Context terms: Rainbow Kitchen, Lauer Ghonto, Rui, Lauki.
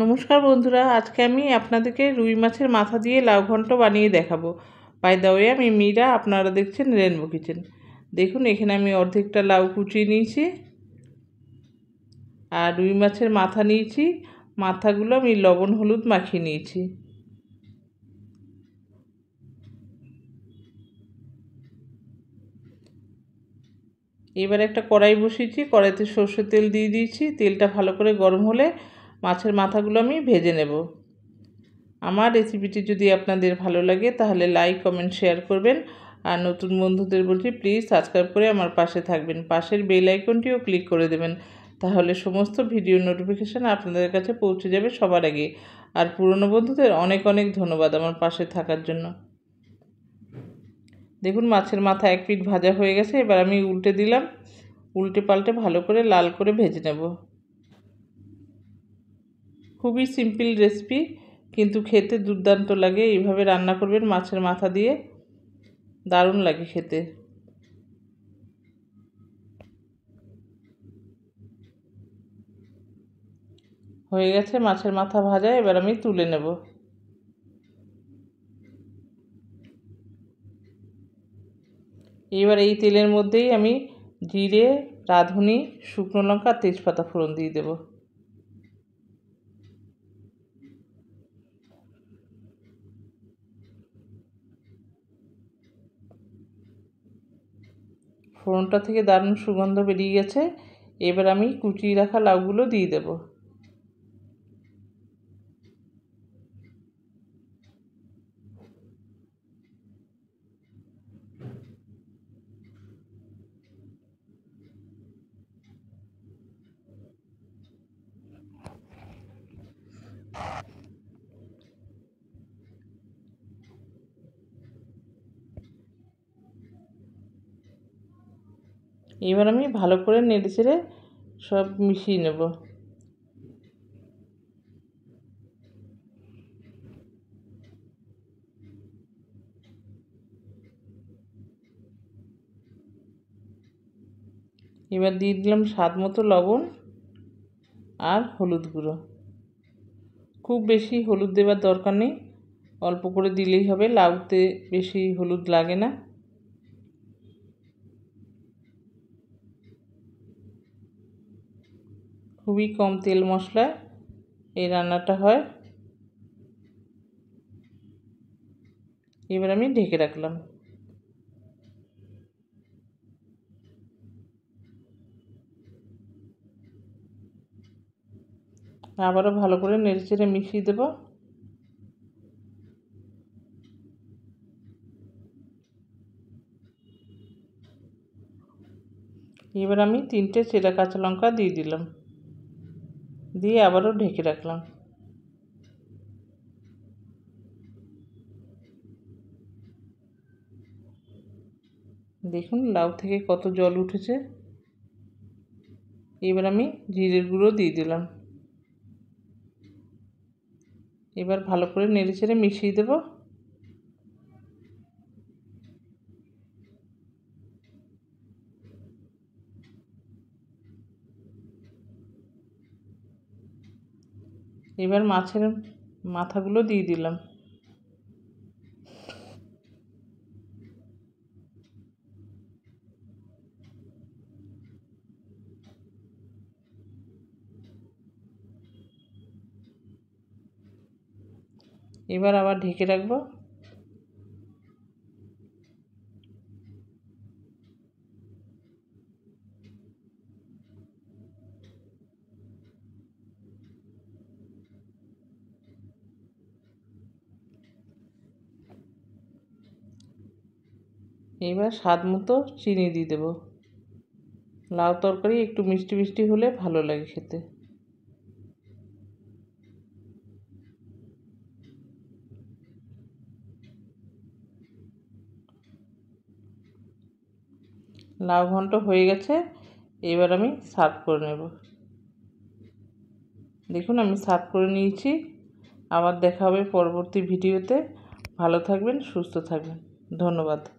নমস্কার বন্ধুরা, আজকে আমি আপনাদেরকে রুই মাছের মাথা দিয়ে লাউ ঘন্ট বানিয়ে দেখাবো। বাই দ্য ওয়ে, আমি মীরা, আপনারা দেখছেন রেনবো কিচেন। দেখুন, এখানে আমি অর্ধেকটা লাউ কুচিয়ে নিয়েছি আর রুই মাছের মাথা নিয়েছি। মাথাগুলো আমি লবণ হলুদ মাখিয়ে নিয়েছি। এবার একটা কড়াই বসিয়েছি, কড়াইতে সর্ষের তেল দিয়ে দিয়েছি। তেলটা ভালো করে গরম হলে মাছের মাথাগুলো আমি ভেজে নেব। আমার রেসিপিটি যদি আপনাদের ভালো লাগে তাহলে লাইক, কমেন্ট, শেয়ার করবেন। আর নতুন বন্ধুদের বলছি, প্লিজ সাবস্ক্রাইব করে আমার পাশে থাকবেন। পাশের বেল আইকনটিও ক্লিক করে দেবেন, তাহলে সমস্ত ভিডিও নোটিফিকেশান আপনাদের কাছে পৌঁছে যাবে সবার আগে। আর পুরনো বন্ধুদের অনেক অনেক ধন্যবাদ আমার পাশে থাকার জন্য। দেখুন, মাছের মাথা এক পিঠ ভাজা হয়ে গেছে। এবার আমি উল্টে দিলাম, উল্টে পাল্টে ভালো করে লাল করে ভেজে নেব। খুবই সিম্পল রেসিপি, কিন্তু খেতে দুর্দান্ত লাগে। এইভাবে রান্না করবেন মাছের মাথা দিয়ে, দারুণ লাগে খেতে। হয়ে গেছে মাছের মাথা ভাজা, এবার আমি তুলে নেব। এবার এই তেলের মধ্যেই আমি জিরে, রাঁধুনি, শুকনো লঙ্কা, তেজপাতা ফোড়ন দিয়ে দেবো। ফোড়নটা থেকে দারুণ সুগন্ধ বেরিয়ে গেছে। এবার আমি কুচিয়ে রাখা লাউগুলো দিয়ে দেব। এবার আমি ভালো করে নেড়ে চেড়ে সব মিশিয়ে নেব। এবার দিয়ে দিলাম স্বাদ মতো লবণ আর হলুদ গুঁড়ো। খুব বেশি হলুদ দেওয়ার দরকার নেই, অল্প করে দিলেই হবে। লাউতে বেশি হলুদ লাগে না। খুবই কম তেল মশলায় এই রান্নাটা হয়। এবার আমি ঢেকে রাখলাম। আবারও ভালো করে নেড়েচেড়ে মিশিয়ে দেব। এবার আমি 3টে চেরা কাঁচা লঙ্কা দিয়ে দিলাম, দিয়ে আবারও ঢেকে রাখলাম। দেখুন, লাউ থেকে কত জল উঠেছে। এবার আমি জিরের গুঁড়ো দিয়ে দিলাম। এবার ভালো করে নেড়েচেড়ে মিশিয়ে দেব। এবার মাছের মাথাগুলো দিয়ে দিলাম। এবার আবার ঢেকে রাখবো। এবার স্বাদ মতো চিনি দিয়ে দেব। লাউ তরকারি একটু মিষ্টি মিষ্টি হলে ভালো লাগে খেতে। লাউ ঘন্ট হয়ে গেছে, এবার আমি সার্ভ করে নেব। দেখুন, আমি সার্ভ করে নিয়েছি। আবার দেখা হবে পরবর্তী ভিডিওতে। ভালো থাকবেন, সুস্থ থাকবেন, ধন্যবাদ।